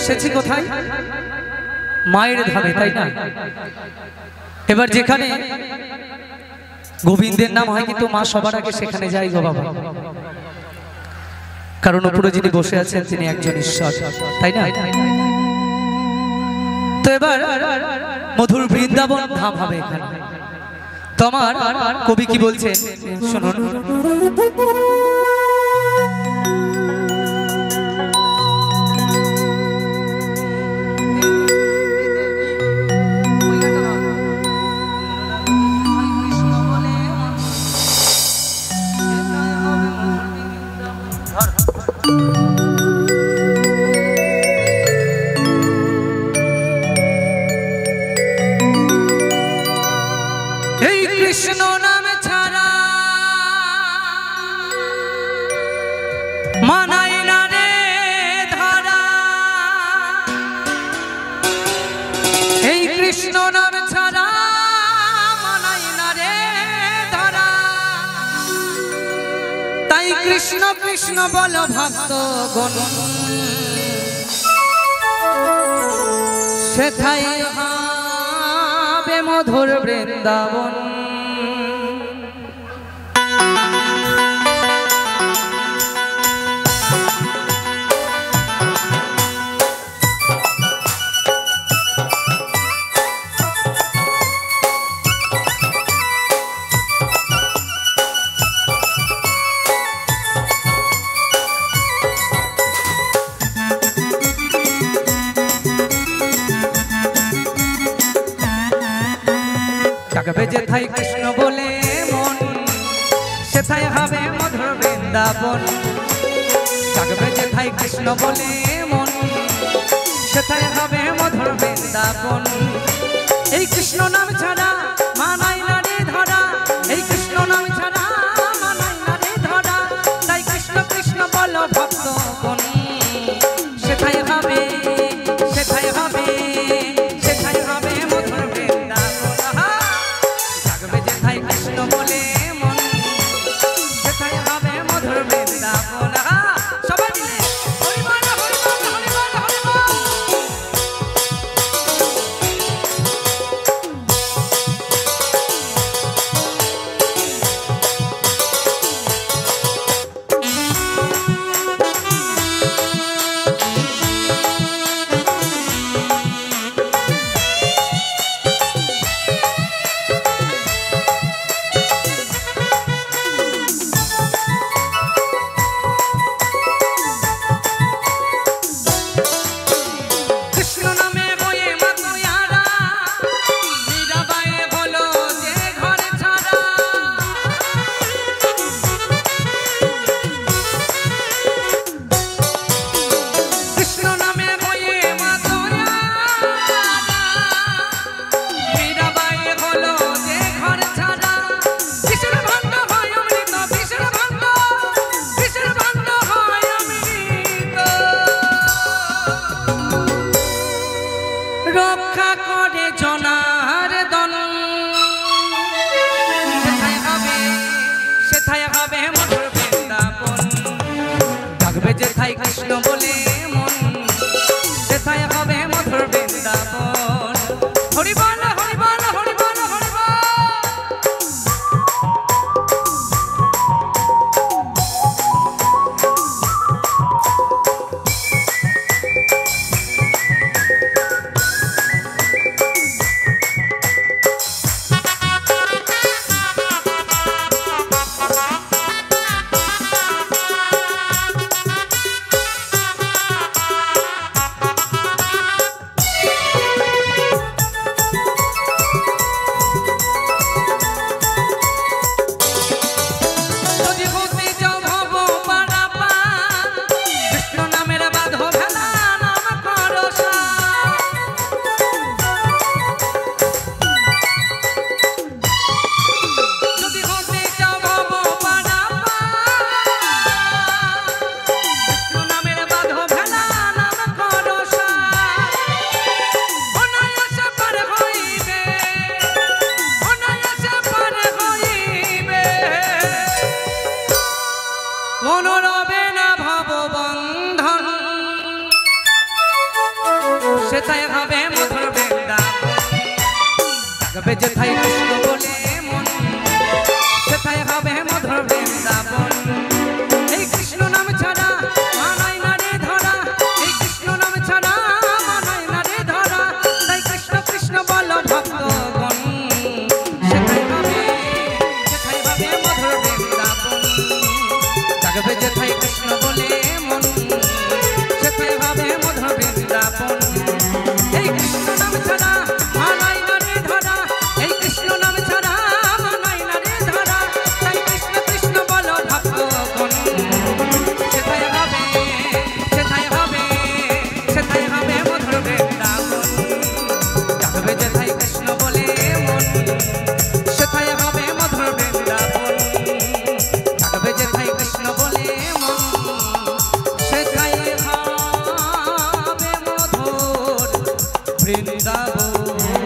এসেছি কোথায়? মায়ের ধামে, তাই না? এবার যেখানে গোবিন্দের নাম হয় কিন্তু মা সবার আগে সেখানে যাই গো বাবা, কারণ উপরে যিনি বসে আছেন তিনি একজন ঈশ্বর, তাই না? তো এবার মধুর বৃন্দাবন ধাম হবে এখানে। তোমার কবি কি বলছেন শুনুন। কৃষ্ণ কৃষ্ণ বল ভক্ত গণ সেথায় হবে মধুর বৃন্দাবন। গাবে যেথায় কৃষ্ণ বলে মন সেথায় হবে মধুর বৃন্দাবন। গাবে যেথায় কৃষ্ণ বলে মন সেথায় হবে মধুর বৃন্দাবন। এই কৃষ্ণ নাম ছাড়া মানাই না রে ধরা, এই কৃষ্ণ নাম ছাড়া মানাই না রে ধরা। তাই কৃষ্ণ কৃষ্ণ বল ভক্ত গণ সেথায় হবে, সেথায় হবে, সেথায় হবে মধুর বৃন্দাবন। কোথায় হবে মধুর বৃন্দাবন, তবে যেথায় কৃষ্ণ বলে মন সেথায় হবে মধুর বৃন্দাবন। এই কৃষ্ণ নাম ছাড়া মানায় না রে ধরা, এই কৃষ্ণ নাম ছাড়া মানায় না রে ধরা, তাই কৃষ্ণ কৃষ্ণ বল ভক্তগণ, সেথায় হবে মধুর বৃন্দাবন, তবে যেথায় কৃষ্ণ বলে মন সেথায় হবে মধুর বৃন্দাবন। এই কৃষ্ণ নাম ছাড়া Brindavan।